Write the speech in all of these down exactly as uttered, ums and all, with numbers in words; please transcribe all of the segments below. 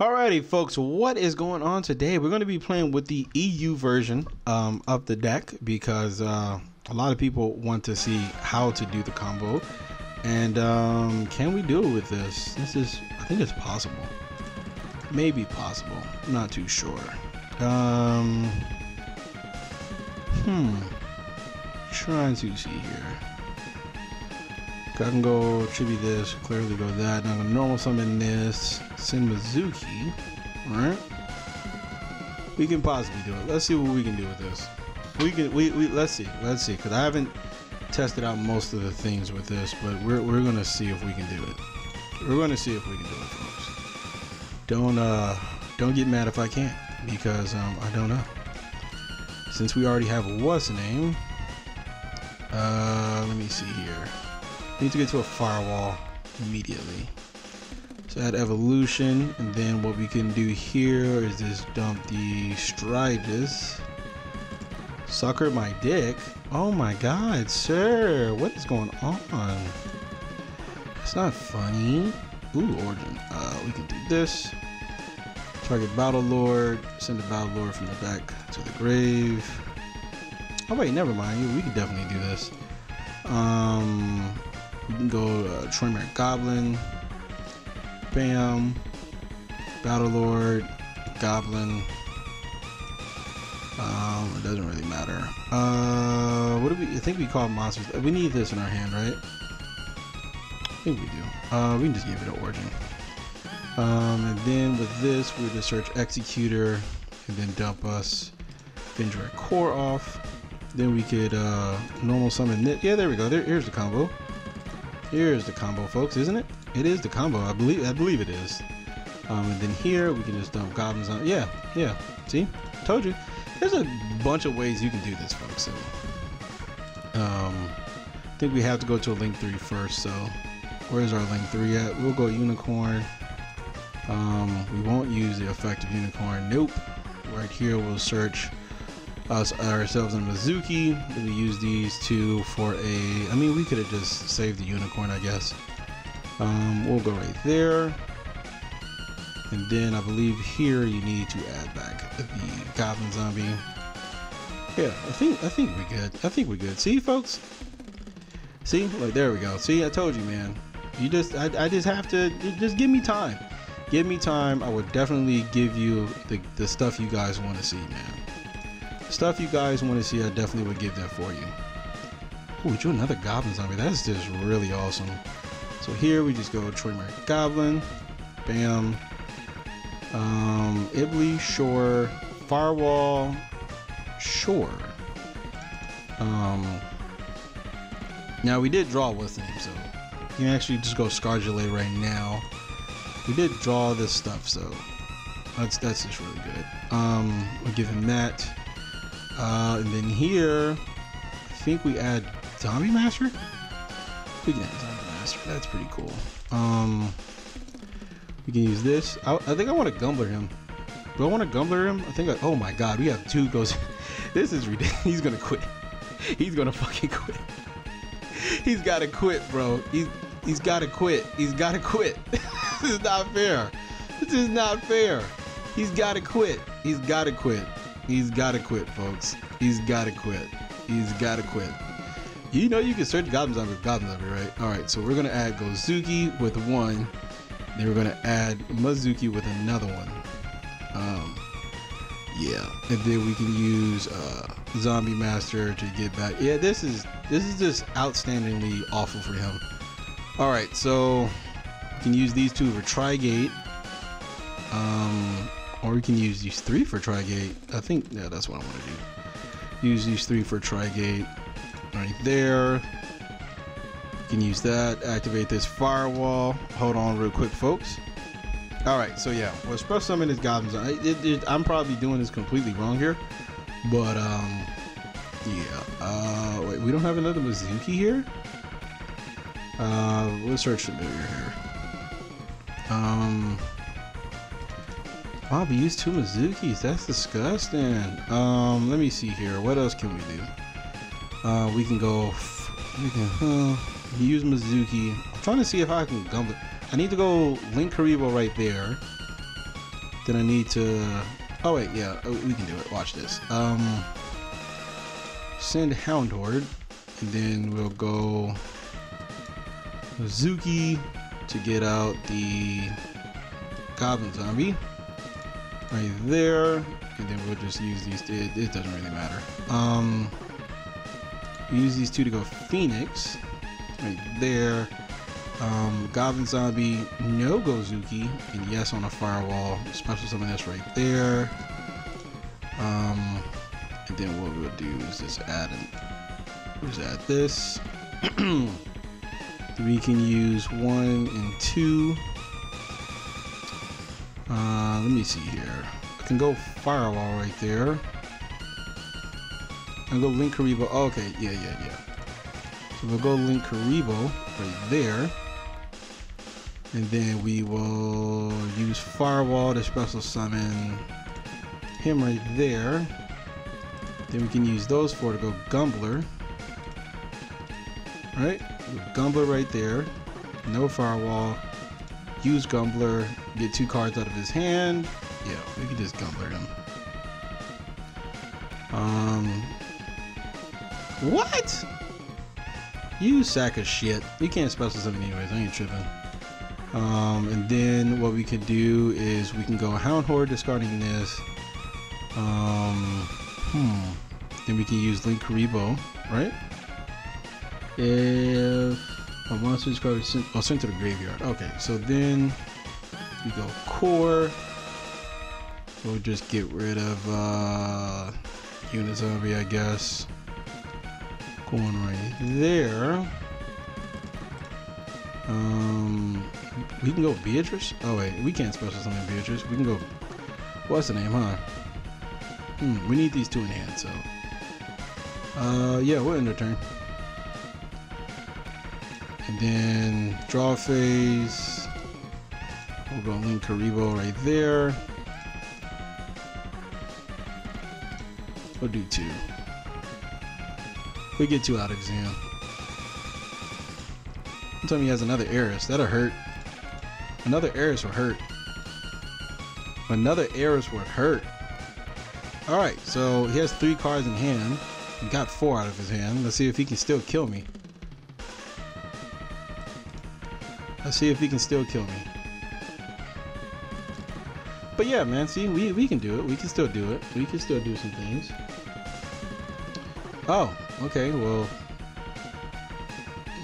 Alrighty folks, what is going on today? We're going to be playing with the E U version um, of the deck because uh, a lot of people want to see how to do the combo. And um, can we do it with this? This is, I think it's possible. Maybe possible, I'm not too sure. Um, hmm, trying to see here. I can go tribute this, clearly go that, and I'm gonna normal summon this Sin Mezuki. Alright. We can possibly do it. Let's see what we can do with this. We can we, we let's see. Let's see. Cause I haven't tested out most of the things with this, but we're we're gonna see if we can do it. We're gonna see if we can do it, folks. Don't uh don't get mad if I can't, because um I don't know. Since we already have a what's name. Uh let me see here. Need to get to a firewall immediately. So add evolution, and then what we can do here is just dump the Striders. Sucker my dick. Oh my god, sir. What is going on? It's not funny. Ooh, Origin. Uh, we can do this. Target Battlelord. Send the Battlelord from the back to the grave. Oh wait, never mind. We can definitely do this. Um... We can go uh, Troymare Goblin, bam, Battlelord, Goblin. Um, it doesn't really matter. Uh, what do we? I think we call monsters. We need this in our hand, right? I think we do. Uh, we can just give it an Origin. Um, and then with this, we just search Executor, and then dump us Vendrick Core off. Then we could uh, normal summon this. Yeah, there we go. There, here's the combo. Here's the combo, folks, isn't it? It is the combo. I believe. I believe it is. Um, and then here we can just dump goblins on. Yeah, yeah. See, told you. There's a bunch of ways you can do this, folks. So, um, I think we have to go to a link three first. So, where's our link three at? We'll go unicorn. Um, we won't use the effect of unicorn. Nope. Right here, we'll search us ourselves in Mazuki. We use these two for a, I mean, we could have just saved the unicorn, I guess. Um, we'll go right there, and then I believe here you need to add back the Goblin Zombie. Yeah, I think I think we're good. I think we're good. See, folks. See, like there we go. See, I told you, man. You just, I, I just have to just give me time. Give me time. I would definitely give you the the stuff you guys want to see, man. Stuff you guys want to see, I definitely would give that for you. Oh, we drew another Goblin Zombie. That's just really awesome. So here we just go Troymare Goblin. Bam. Um, Ibli Shore. Firewall. Shore. Um, now we did draw with him, so you can actually just go Scarjale right now. We did draw this stuff, so that's, that's just really good. Um, we'll give him that. Uh, and then here, I think we add Zombie Master? We can add Zombie Master. That's pretty cool. Um, we can use this. I, I think I want to Gumbler him. Do I want to Gumbler him? I think, I, oh my god, we have two goes. This is ridiculous. He's going to quit. He's going to fucking quit. He's got to quit, bro. He's, he's got to quit. He's got to quit. This is not fair. This is not fair. He's got to quit. He's got to quit. He's gotta quit, folks. He's gotta quit. He's gotta quit. You know you can search Goblin Zombie with Goblin Zombie, right? Alright, so we're gonna add Gozuki with one. Then we're gonna add Mazuki with another one. Um, yeah. And then we can use uh, Zombie Master to get back. Yeah, this is this is just outstandingly awful for him. Alright, so you can use these two for Tri-Gate. Um Or we can use these three for Tri-Gate. I think, yeah, that's what I want to do. Use these three for Tri-Gate. Right there. You can use that. Activate this firewall. Hold on real quick, folks. Alright, so yeah. Well, special summon is Goblin Zombie. It, it, I'm probably doing this completely wrong here. But, um, yeah. Uh, wait, we don't have another Mazuki here? Uh, we'll search the familiar here. Um... Wow, we used two Mazukis. That's disgusting. Um, let me see here. What else can we do? Uh, we can go. We can uh, use Mazuki. I'm trying to see if I can Gumbler. I need to go Linkuriboh right there. Then I need to... Oh wait, yeah, we can do it. Watch this. Um, send Hound Horde, and then we'll go Mazuki to get out the Goblin Zombie right there, and then we'll just use these. It, it doesn't really matter. Um, use these two to go Phoenix right there. Um, Goblin Zombie, no Gozuki, and yes on a Firewall. Special summon that's right there. Um, and then what we'll do is just add an, we'll just add this. We can use one and two. Uh, let me see here. I can go Firewall right there. I'll go Linkuriboh. Oh, okay, yeah, yeah, yeah. So we'll go Linkuriboh right there. And then we will use Firewall to special summon him right there. Then we can use those four to go Gumbler. Alright, Gumbler right there. No Firewall. Use Gumbler. Get two cards out of his hand. Yeah, we can just Gumbler him. Um. What? You sack of shit. You can't special summon anyways. I ain't tripping. Um, and then what we could do is we can go Hound Horde, discarding this. Um, hmm. Then we can use Linkuriboh, right? If a monster is card is sent, oh, sent to the graveyard. Okay, so then we go Core. We'll just get rid of uh, Unizombie, I guess. Going right there. Um, we can go Beatrice. Oh wait, we can't special summon Beatrice. We can go. What's the name, huh? Hmm, we need these two in hand, so. Uh, yeah, we'll end our turn. And then draw phase. We'll go Linkuriboh right there. We'll do two. We get two out of exam. I'm telling you, he has another Eris. That'll hurt. Another Eris will hurt. Another Eris would hurt. Alright, so he has three cards in hand. He got four out of his hand. Let's see if he can still kill me. Let's see if he can still kill me. But yeah, man, see, we, we can do it. We can still do it. We can still do some things. Oh. Okay, well,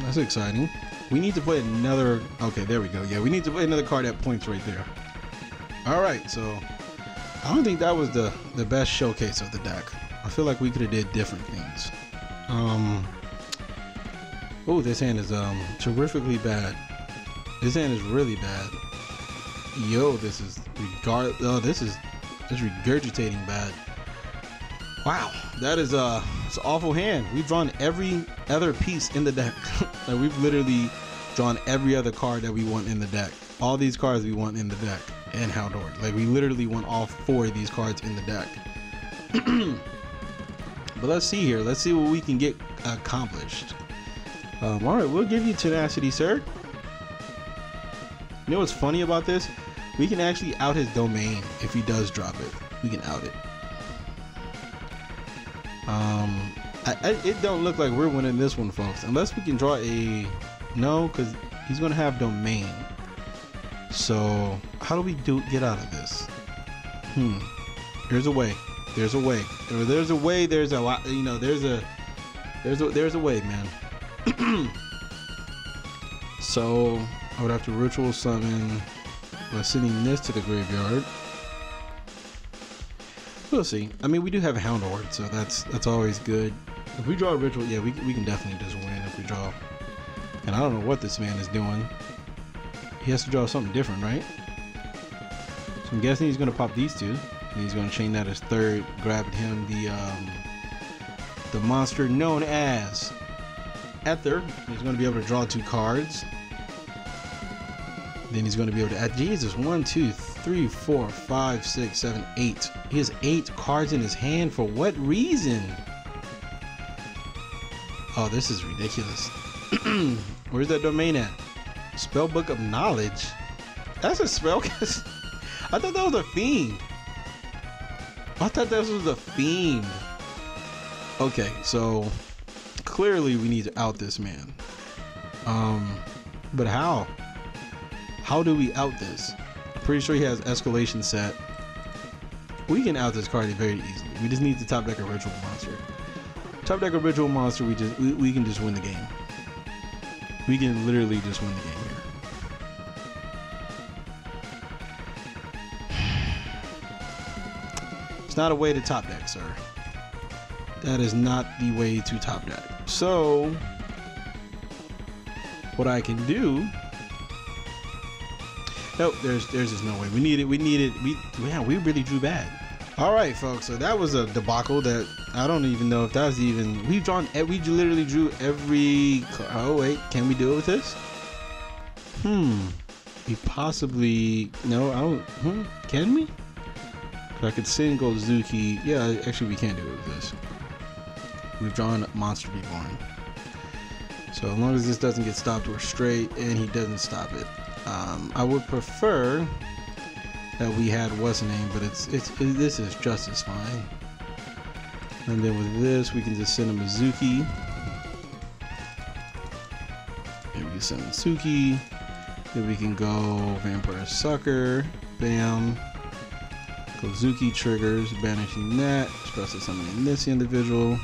that's exciting. We need to play another, okay, there we go. Yeah, we need to play another card at points right there. All right, so I don't think that was the, the best showcase of the deck. I feel like we could have did different things. Um, oh, this hand is um terrifically bad. This hand is really bad. Yo, this is, regard. oh, this is just regurgitating bad. Wow, that is uh, it's an awful hand. We've drawn every other piece in the deck. Like we've literally drawn every other card that we want in the deck. All these cards we want in the deck, and Hound Horde. Like we literally want all four of these cards in the deck. But let's see here. Let's see what we can get accomplished. Um, all right, we'll give you tenacity, sir. You know what's funny about this? We can actually out his domain if he does drop it. We can out it. Um, I, I, it don't look like we're winning this one, folks. Unless we can draw a no, because he's gonna have domain. So how do we do get out of this? Hmm. There's a way. There's a way. There, there's a way. There's a lot. You know. There's a. There's a. There's a way, man. So I would have to ritual summon by sending this to the graveyard. We'll see. I mean, we do have a Hound Horde, so that's that's always good. If we draw a ritual, yeah, we, we can definitely just win if we draw. And I don't know what this man is doing. He has to draw something different, right? So I'm guessing he's going to pop these two. And he's going to chain that as third, grabbing him the um, the monster known as Ether. He's going to be able to draw two cards. Then he's going to be able to add, Jesus, one, two, three, four, five, six, seven, eight. He has eight cards in his hand. For what reason? Oh, this is ridiculous. Where's that domain at? Spellbook of Knowledge. That's a spell. I thought that was a fiend. I thought that was a fiend. Okay, so clearly we need to out this man. Um, but how? How do we out this? I'm pretty sure he has escalation set. We can out this card very easily. We just need the top deck of ritual monster. Top deck of ritual monster. We just we, we can just win the game. We can literally just win the game here. It's not a way to top deck, sir. That is not the way to top deck. So what I can do? Nope, there's there's just no way. We need it. We need it. We yeah, we really drew bad. All right, folks. So that was a debacle that I don't even know if that was even. We've drawn. We literally drew every. Oh wait, can we do it with this? Hmm. We possibly no. I don't. Hmm, can we? I could send Gozuki. Yeah, actually, we can't do it with this. We've drawn Monster Reborn. So as long as this doesn't get stopped, we're straight, and he doesn't stop it. Um, I would prefer that we had what's name, but it's it's it, this is just as fine. And then with this, we can just send a Mazuki. Maybe we can send Mazuki. Then we can go Vampire Sucker. Bam. Gozuki triggers, banishing that, expresses something in this individual.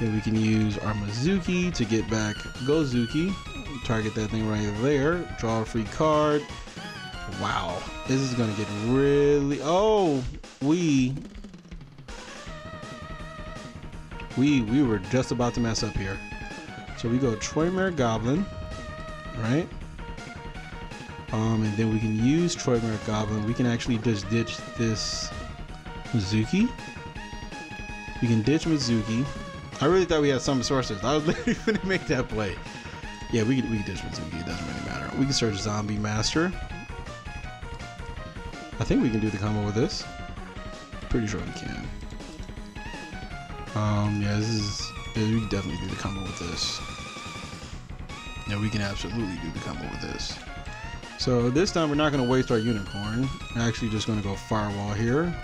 Then we can use our Mazuki to get back Gozuki. Target that thing right there. Draw a free card. Wow. This is going to get really... Oh! We... We we were just about to mess up here. So we go Troymare Goblin. Right? Um, and then we can use Troymare Goblin. We can actually just ditch this Mazuki. We can ditch Mazuki. I really thought we had some sources. I was literally going to make that play. Yeah, we can, we can ditch Mazuki. It doesn't really matter. We can search Zombie Master. I think we can do the combo with this. Pretty sure we can. Um, yeah, this is... Yeah, we can definitely do the combo with this. Yeah, we can absolutely do the combo with this. So this time we're not going to waste our unicorn. We're actually just going to go firewall here.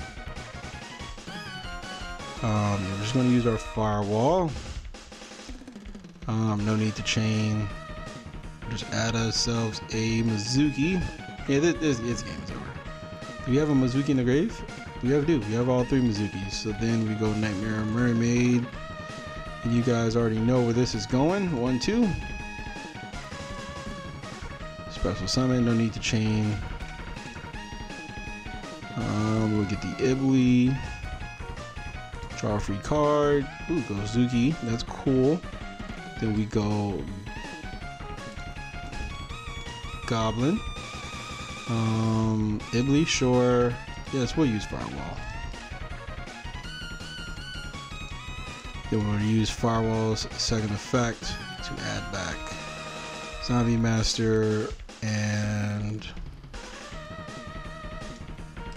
Um, we're just going to use our firewall. Um, no need to chain. Just add ourselves a Mazuki. Yeah, this, this, this game is over. Do we have a Mazuki in the grave? We have do. We have all three Mazukis. So then we go Nightmare Mermaid. And you guys already know where this is going. One, two. Special summon, no need to chain. Um, we'll get the Ibli. Draw a free card. Ooh, Gozuki. That's cool. Then we go Goblin. Um, Ibli Shore. Yes, we'll use Firewall. Then we'll use Firewall's second effect to add back Zombie Master. And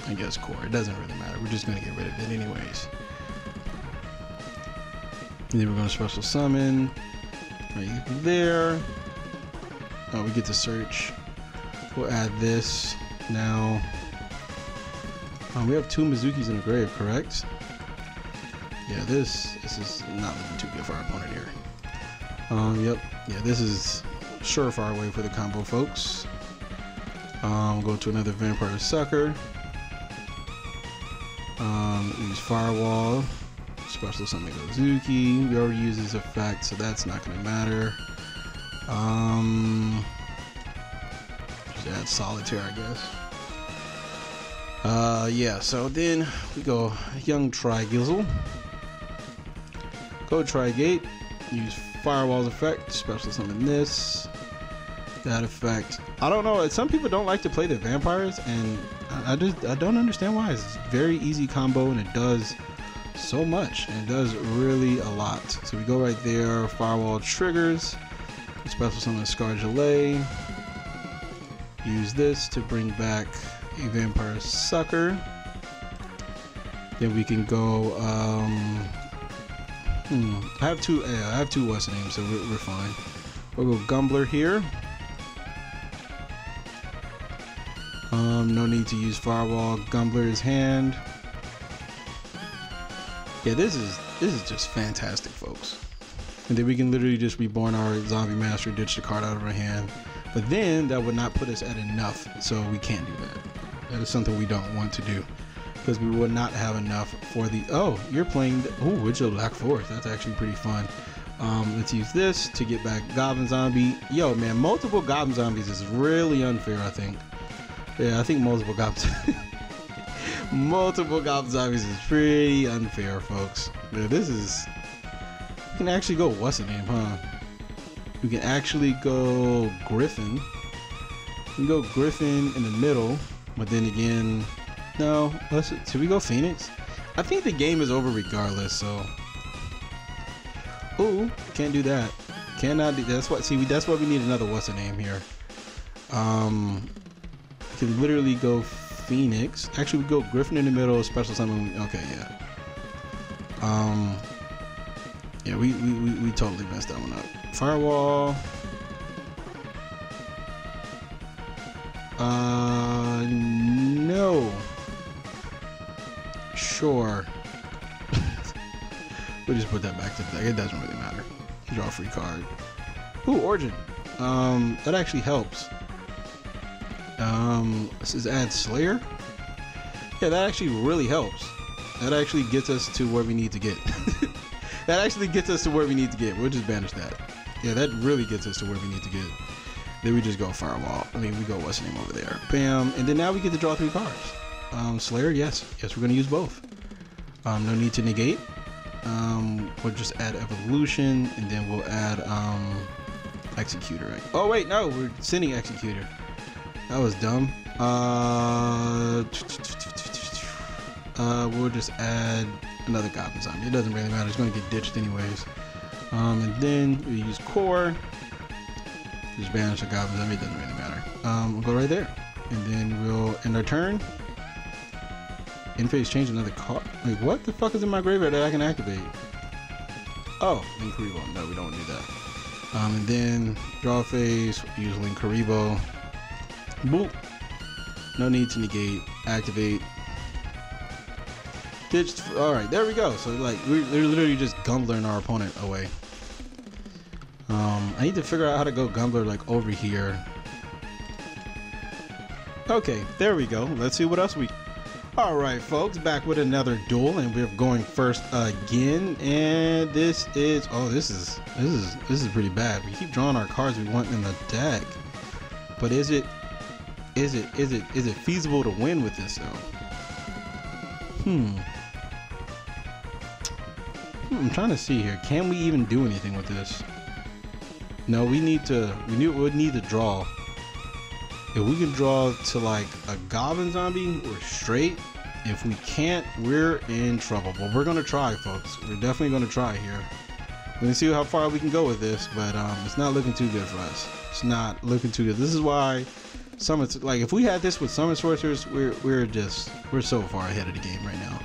I guess core. It doesn't really matter. We're just going to get rid of it anyways. And then we're going to special summon right there. Oh, we get to search. We'll add this now. Um, we have two Mazukis in the grave, correct? Yeah, this this is not looking too good for our opponent here. Um, yep. Yeah, this is surefire way for the combo, folks. Um, go to another Vampire Sucker. Um, use Firewall. Special summon Gozuki. We already use his effect, so that's not going to matter. Um, just add Solitaire, I guess. Uh, yeah, so then we go Young Tri-Gizzle. Go Tri-Gate. Use Firewall's effect. Special summon this. That effect. I don't know. Some people don't like to play the vampires, and I, I just I don't understand why. It's a very easy combo, and it does so much, and it does really a lot. So we go right there. Firewall triggers. Special summon Scarjale. Use this to bring back a Vampire Sucker. Then we can go. Um, hmm, I have two. Yeah, I have two. What's the name? So we're, we're fine. We'll go Gumbler here. Um, Um, no need to use Firewall. Gumbler's hand. Yeah, this is this is just fantastic, folks. And then we can literally just reborn our Zombie Master, ditch the card out of our hand. But then that would not put us at enough, so we can't do that. That is something we don't want to do, because we would not have enough for the... Oh, you're playing the... Oh, Witch of Black Forest. That's actually pretty fun. Um, let's use this to get back Goblin Zombie. Yo, man, multiple Goblin Zombies is really unfair, I think. Yeah, I think multiple Goblin multiple Goblin Zombies is pretty unfair, folks. Yeah, this is... You can actually go... What's the name, huh? We can actually go Griffin. We can go Griffin in the middle, but then again... No, let's, should we go Phoenix? I think the game is over regardless, so... Ooh, can't do that. Cannot do that's what see we that's why we need another what's the name here. Um we can literally go Phoenix. Actually we go Griffin in the middle, special summon. Okay, yeah. Um Yeah, we we, we, we totally messed that one up. Firewall. Uh no. Sure. We'll just put that back to the deck. It doesn't really matter. Draw a free card. Ooh, Origin. Um, that actually helps. Um, this is add Slayer. Yeah, that actually really helps. That actually gets us to where we need to get. That actually gets us to where we need to get. We'll just banish that. Yeah, that really gets us to where we need to get. Then we just go Firewall. I mean, we go what's the name over there. Bam. And then now we get to draw three cards. Um, Slayer, yes. Yes, we're going to use both. Um, no need to negate. Um, we'll just add Evolution, and then we'll add um, Executor. Oh wait, no, we're sending Executor. That was dumb. Uh, uh, we'll just add another Goblin Zombie. It doesn't really matter. It's going to get ditched anyways. Um, and then we use Core. Just banish the Goblin Zombie. It doesn't really matter. Um, we'll go right there, and then we'll end our turn. In phase change another card. Wait, what the fuck is in my graveyard that I can activate? Oh, Linkuriboh. No, we don't do that. Um, and then draw phase, use Linkuriboh. Boop. No need to negate. Activate. Ditched. All right, there we go. So like we're, we're literally just Gumbling our opponent away. Um, I need to figure out how to go Gumbler like over here. Okay, there we go. Let's see what else we. Alright folks, back with another duel, and we're going first again, and this is, oh this is, this is, this is pretty bad. We keep drawing our cards we want in the deck, but is it, is it, is it, is it feasible to win with this though? Hmm. I'm trying to see here, can we even do anything with this? No, we need to, we need, we need to draw. If we can draw to like a Goblin Zombie, we're straight. If we can't, we're in trouble. But we're gonna try, folks. We're definitely gonna try here. We're gonna see how far we can go with this, but um, it's not looking too good for us. It's not looking too good. This is why summon, like if we had this with Summon Sorcerers, we're we're just we're so far ahead of the game right now.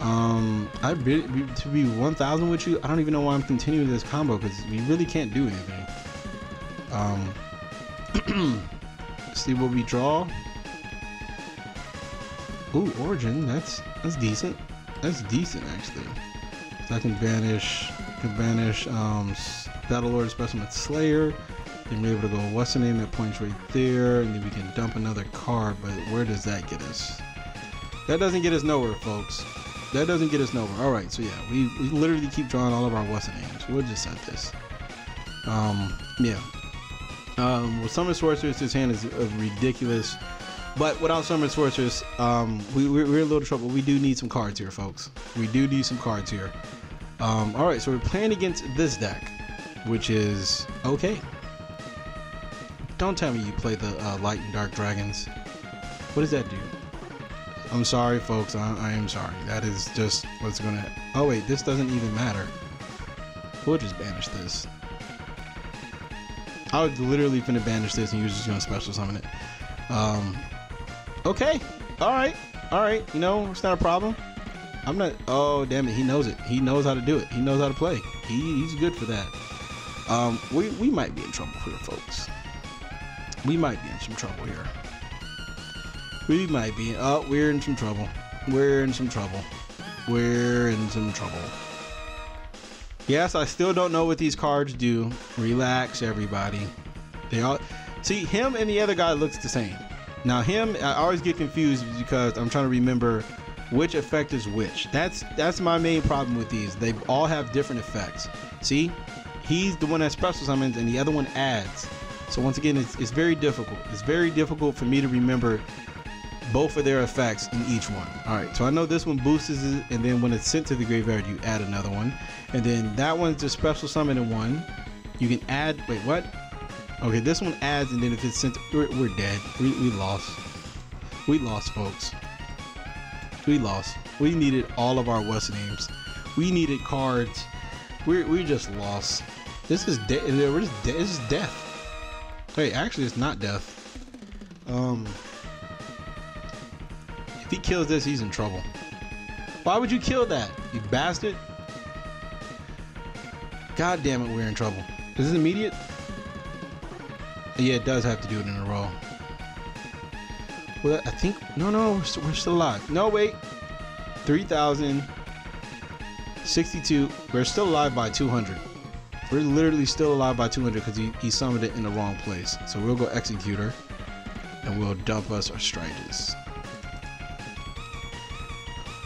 Um, I'd be, to be one thousand with you. I don't even know why I'm continuing this combo because we really can't do anything. Um. See what we draw. Ooh, Origin. That's that's decent. That's decent actually. So I can banish, can banish um, Battlelord Specimen Slayer. Then we're able to go what's the name that points right there, and then we can dump another card. But where does that get us? That doesn't get us nowhere, folks. That doesn't get us nowhere. All right. So yeah, we we literally keep drawing all of our what's the names. We'll just set this. Um, yeah. Um, with Summon Sorcerers, this hand is uh, ridiculous, but without Summon Sorcerers, um, we, we're, we're in a little trouble. We do need some cards here, folks. We do need some cards here. Um, alright, so we're playing against this deck, which is okay. Don't tell me you play the uh, Light and Dark Dragons. What does that do? I'm sorry, folks. I, I am sorry. That is just what's gonna... Oh, wait, this doesn't even matter. We'll just banish this. I was literally finna banish this and you're just gonna special summon it. Um, okay, all right, all right. You know, it's not a problem. I'm not, oh, damn it, he knows it. He knows how to do it. He knows how to play. He, he's good for that. Um, we, we might be in trouble here, folks. We might be in some trouble here. We might be. Oh, we're in some trouble. We're in some trouble. We're in some trouble. Yes, I still don't know what these cards do. Relax, everybody. They all see him and the other guy looks the same. Now him, I always get confused because I'm trying to remember which effect is which. That's that's my main problem with these. They all have different effects. See, he's the one that special summons and the other one adds. So once again, it's, it's very difficult. It's very difficult for me to remember both of their effects in each one. All right, so I know this one boosts it, and then when it's sent to the graveyard, you add another one. And then that one's the special summoning one. You can add, wait, what? Okay, this one adds, and then if it's sent, we're, we're dead. We, we lost. We lost, folks. We lost. We needed all of our what's names. We needed cards. We're, we just lost. This is, de we're just de this is death. Wait, actually, it's not death. Um, if he kills this, he's in trouble. Why would you kill that, you bastard? God damn it, we're in trouble. Is this immediate? Yeah, it does have to do it in a row. Well, I think... No, no, we're still, we're still alive. No, wait. three thousand sixty-two. We're still alive by two hundred. We're literally still alive by two hundred because he, he summoned it in the wrong place. So we'll go Executor and we'll dump us our Striders.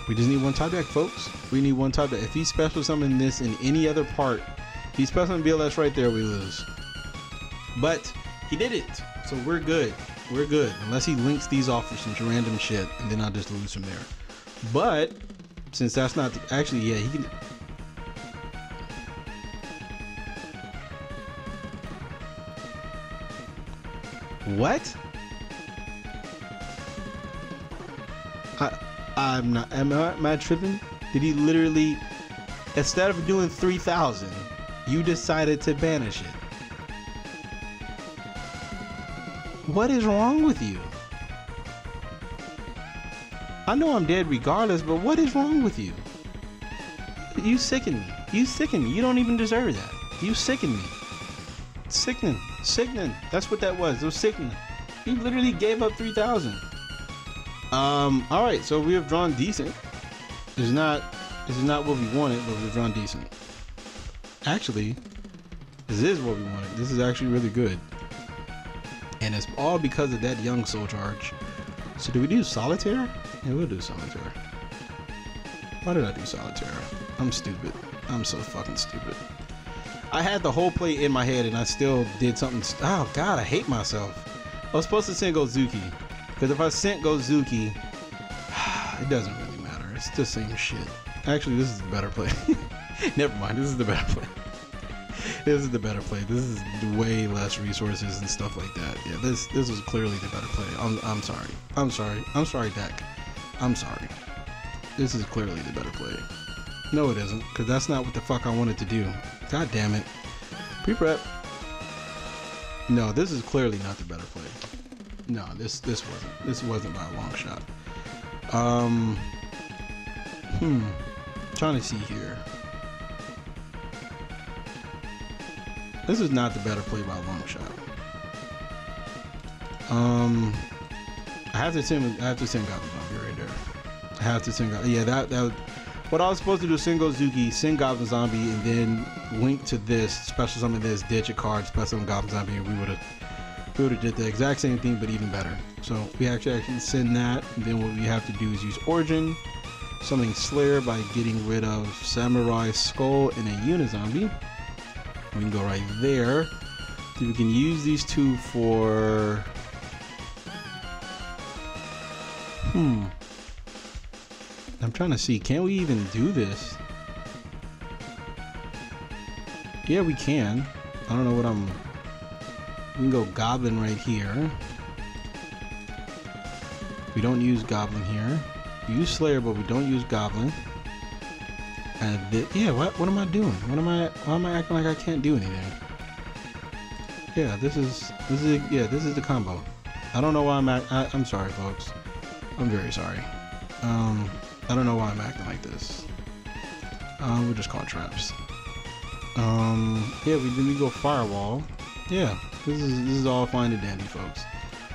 We just need one top deck, folks. We need one top deck. If he special summoned this in any other part, if he special summoned B L S right there, we lose. But he did it. So we're good. We're good. Unless he links these off with some random shit and then I'll just lose from there. But since that's not the, actually, yeah, he can. What? I, I'm not, am I, am I tripping? Did he literally, instead of doing three thousand, you decided to banish it? What is wrong with you? I know I'm dead regardless, but what is wrong with you? You sicken me. You sicken me. You don't even deserve that. You sicken me. Sickening. Sickening. That's what that was. It was sickening. He literally gave up three thousand. Um, alright, so we have drawn decent. It's not, this is not what we wanted, but we've drawn decent. Actually, this is what we wanted. This is actually really good. And it's all because of that young Soul Charge. So do we do Solitaire? Yeah, we'll do Solitaire. Why did I do Solitaire? I'm stupid. I'm so fucking stupid. I had the whole play in my head and I still did something. St oh God, I hate myself. I was supposed to send Gozuki, because if I sent Gozuki, it doesn't really matter. It's the same shit. Actually, this is the better play. Never mind. This is the better play. This is the better play. This is way less resources and stuff like that. Yeah, this this was clearly the better play. I'm I'm sorry. I'm sorry. I'm sorry, deck. I'm sorry. This is clearly the better play. No, it isn't, because that's not what the fuck I wanted to do. God damn it. Pre-prep. No, this is clearly not the better play. No, this this wasn't. This wasn't by a long shot. Um, hmm. Trying to see here. This is not the better play by a long shot. Um, I have to send. I have to send Goblin Zombie right there. I have to send. Yeah, that that. What I was supposed to do is send Gozuki, send Goblin Zombie, and then link to this, special summon this, ditch a card, special summon Goblin Zombie, and we would have we would have did the exact same thing, but even better. So we actually actually send that, and then what we have to do is use Origin, summoning Slayer by getting rid of Samurai Skull and a Unizombie. We can go right there. Then we can use these two for... Hmm... I'm trying to see, can we even do this? Yeah, we can. I don't know what I'm... We can go Goblin right here. We don't use Goblin here. We use Slayer, but we don't use Goblin. And the, yeah, what, what am I doing? What am I... Why am I acting like I can't do anything? Yeah, this is... This is... Yeah, this is the combo. I don't know why I'm... Act, I, I'm sorry, folks. I'm very sorry. Um... I don't know why I'm acting like this. Uh, we'll just call it traps. Um, yeah, we we go Firewall. Yeah, this is this is all fine and dandy, folks.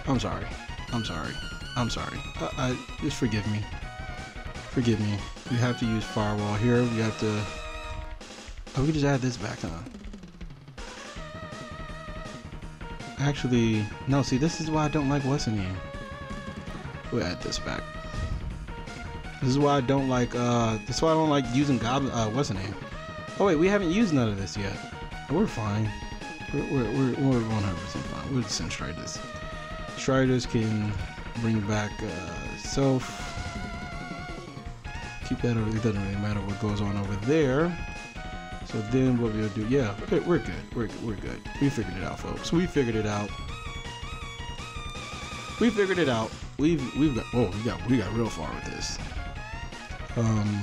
I'm sorry. I'm sorry. I'm sorry. I, I just forgive me. Forgive me. You have to use Firewall here. You have to. Oh, we just add this back, huh? Actually, no. See, this is why I don't like what's in here. We'll add this back. This is why I don't like. Uh, this is why I don't like using Goblin. Uh, what's in here? Oh wait, we haven't used none of this yet. We're fine. We're we're we're, we're one hundred percent fine. We're just in Striders. Striders can bring back uh, self. Keep that over. It doesn't really matter what goes on over there. So then what we'll do, yeah, we're good, we're good, we're good, we're good. We figured it out, folks. We figured it out. We figured it out. We've, we've got, oh, we got, we got real far with this. Um,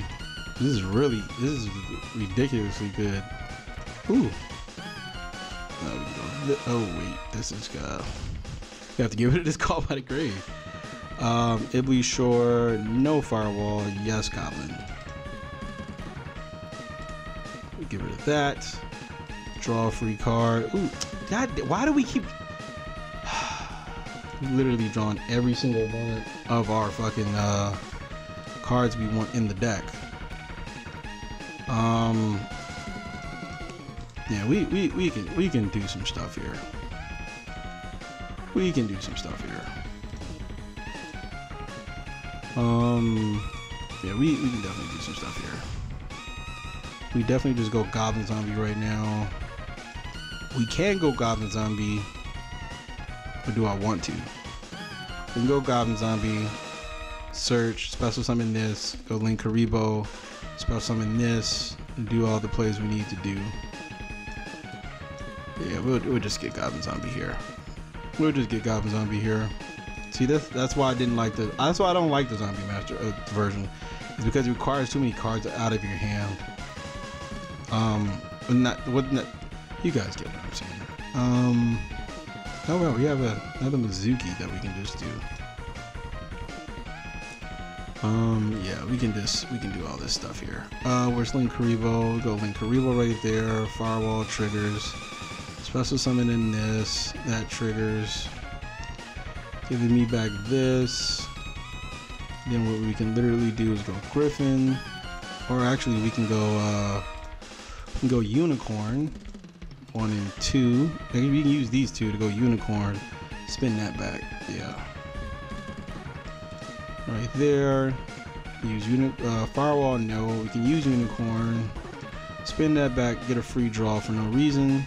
this is really, this is ridiculously good. Ooh. Oh, oh wait, this is, uh, you have to give it this call by the grave. Um, Ibli Shore, no Firewall, yes Goblin. Get rid of that. Draw a free card. Ooh, that, why do we keep literally drawing every single one of our fucking uh, cards we want in the deck? Um, yeah, we, we we can we can do some stuff here. We can do some stuff here. Um, yeah, we we can definitely do some stuff here. We definitely just go Goblin Zombie right now. We can go Goblin Zombie, but do I want to? We can go Goblin Zombie, search, special summon this, go Linkuriboh, special summon this, and do all the plays we need to do. Yeah, we'll, we'll just get Goblin Zombie here. We'll just get Goblin Zombie here. See, that's, that's why I didn't like the, that's why I don't like the Zombie Master uh, version, is because it requires too many cards out of your hand. Um, but not, what, not, you guys get what I'm saying. Um, oh well, we have a, another Mazuki that we can just do. Um, yeah, we can just, we can do all this stuff here. Uh, where's Linkuriboh? Go Linkuriboh right there. Firewall triggers. Special summon in this. That triggers. Giving me back this. Then what we can literally do is go Griffin. Or actually, we can go, uh... We can go Unicorn, one and two. We can use these two to go Unicorn, spin that back, yeah. Right there, use uni uh, Firewall, no, we can use Unicorn, spin that back, get a free draw for no reason.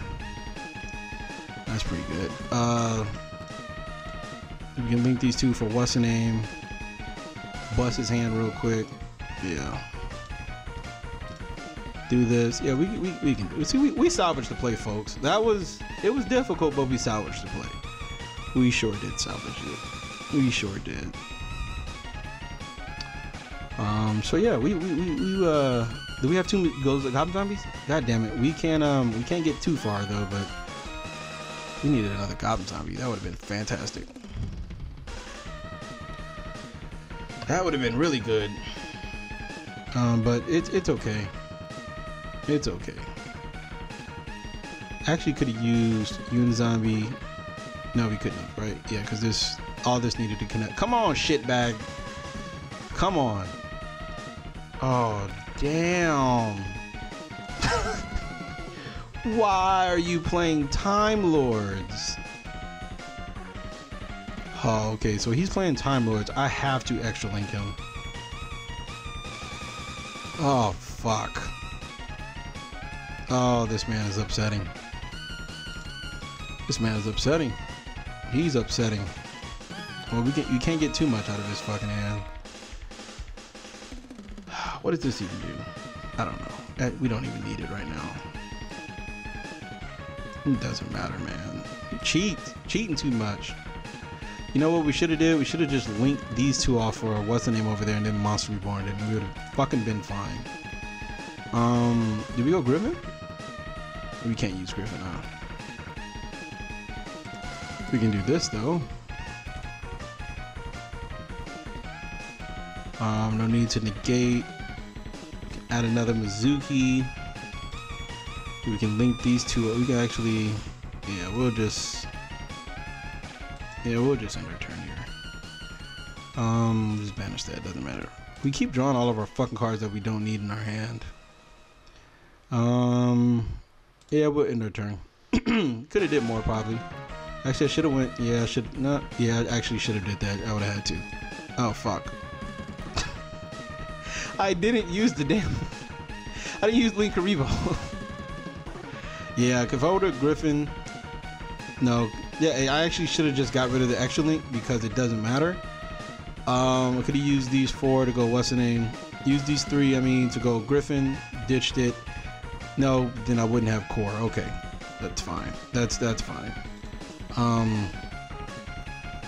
That's pretty good. Uh, we can link these two for what's the name, bust his hand real quick, yeah. Do this. Yeah, we, we, we can do it. See, we, we salvaged the play, folks. That was, it was difficult, but we salvaged the play. We sure did salvage it. We sure did. Um, so yeah, we, we, we, we uh, do we have two goes like Goblin Zombies? God damn it. We can't, um, we can't get too far though, but we needed another Goblin Zombie. That would have been fantastic. That would have been really good. Um, but it's, it's okay. It's okay. Actually, could have used Unizombie. No, we couldn't have, right? Yeah, because this, all this needed to connect. Come on, shitbag. Come on. Oh, damn. Why are you playing Time Lords? Oh, okay, so he's playing Time Lords. I have to extra link him. Oh, fuck. Oh, this man is upsetting. This man is upsetting. He's upsetting. Well, we can't, you can't get too much out of his fucking hand. What does this even do? I don't know. We don't even need it right now. It doesn't matter, man. Cheat. Cheating too much. You know what we should have did? We should have just linked these two off for what's the name over there and then Monster Reborn, and we would have fucking been fine. Um, did we go Griffin? We can't use Griffin, huh? We can do this, though. Um, no need to negate. Add another Mazuki. We can link these two. We can actually... Yeah, we'll just... Yeah, we'll just end our turn here. Um, we'll just banish that, doesn't matter. We keep drawing all of our fucking cards that we don't need in our hand. Um, yeah, we'll end our turn. Could have did more, probably. Actually, I should have went, yeah, I should not. Yeah, I actually should have did that. I would have had to. Oh, fuck. I didn't use the damn... I didn't use Linkuriboh. Yeah, if I would have Griffin... No. Yeah, I actually should have just got rid of the extra link because it doesn't matter. Um, I could have used these four to go, what's the name? Use these three, I mean, to go Griffin, ditched it. No, then I wouldn't have core. Okay, that's fine. That's that's fine. Um,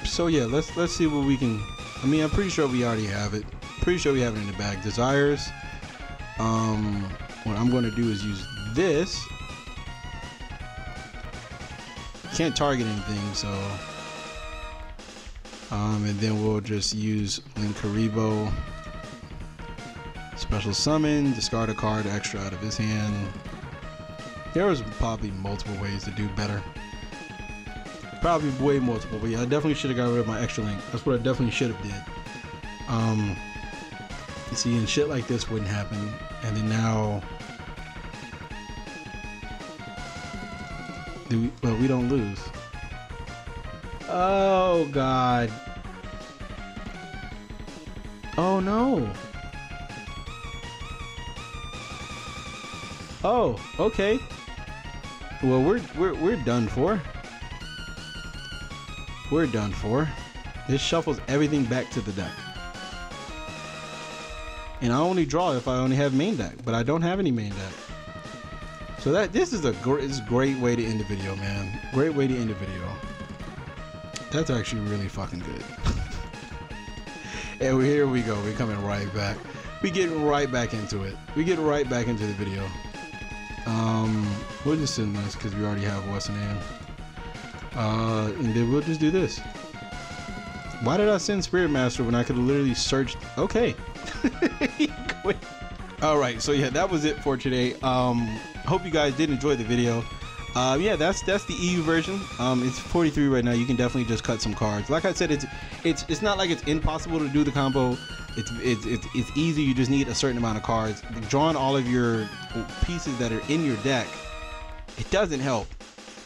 so yeah, let's let's see what we can. I mean, I'm pretty sure we already have it. Pretty sure we have it in the bag. Desires. Um, what I'm going to do is use this. Can't target anything, so. Um, and then we'll just use Linkuriboh. Special summon, discard a card extra out of his hand. There was probably multiple ways to do better. Probably way multiple, but yeah, I definitely should have got rid of my extra link. That's what I definitely should have did. Um, see, and shit like this wouldn't happen. And then now, do we, well, we don't lose. Oh God. Oh no. Oh, okay. Well, we're we're we're done for. We're done for. This shuffles everything back to the deck. And I only draw if I only have main deck, but I don't have any main deck. So that this is a gr it's a great way to end the video, man. Great way to end the video. That's actually really fucking good. And here we go. We're coming right back. We get right back into it. We get right back into the video. Um, we'll just send this because we already have what's the name. Uh, and then we'll just do this. Why did I send Spirit Master when I could literally search? Okay. All right. So yeah, that was it for today. Um, hope you guys did enjoy the video. Uh, yeah, that's that's the E U version. Um, it's forty-three right now. You can definitely just cut some cards. Like I said, it's it's it's not like it's impossible to do the combo. It's it's it's, it's easy. You just need a certain amount of cards. Drawing all of your pieces that are in your deck, it doesn't help.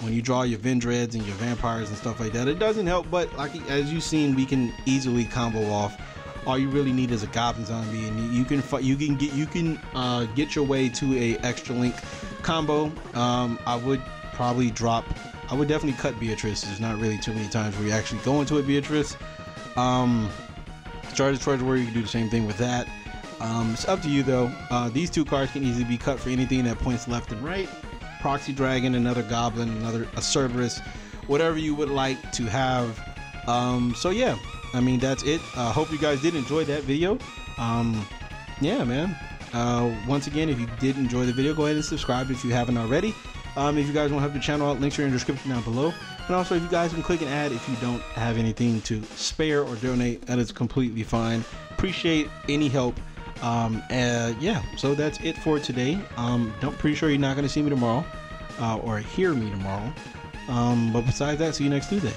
When you draw your Vendreds and your Vampires and stuff like that, it doesn't help, but like as you've seen, we can easily combo off. All you really need is a Goblin Zombie, and you can you can get you can uh, get your way to a extra link combo. Um, I would probably drop. I would definitely cut Beatrice. There's not really too many times where you actually go into a Beatrice. Um, Striders, where you can do the same thing with that. Um, it's up to you though. Uh, these two cards can easily be cut for anything that points left and right. Proxy Dragon, another Goblin, another a Cerberus, whatever you would like to have. Um, so yeah, I mean that's it. I uh, hope you guys did enjoy that video. Um, yeah, man. Uh, once again, if you did enjoy the video, go ahead and subscribe if you haven't already. Um, if you guys want to help the channel out, links are in the description down below. And also, if you guys can click an ad if you don't have anything to spare or donate, that is completely fine. Appreciate any help. Um, uh, yeah, so that's it for today. Um, I'm pretty sure you're not going to see me tomorrow, uh, or hear me tomorrow. Um, but besides that, see you next Tuesday.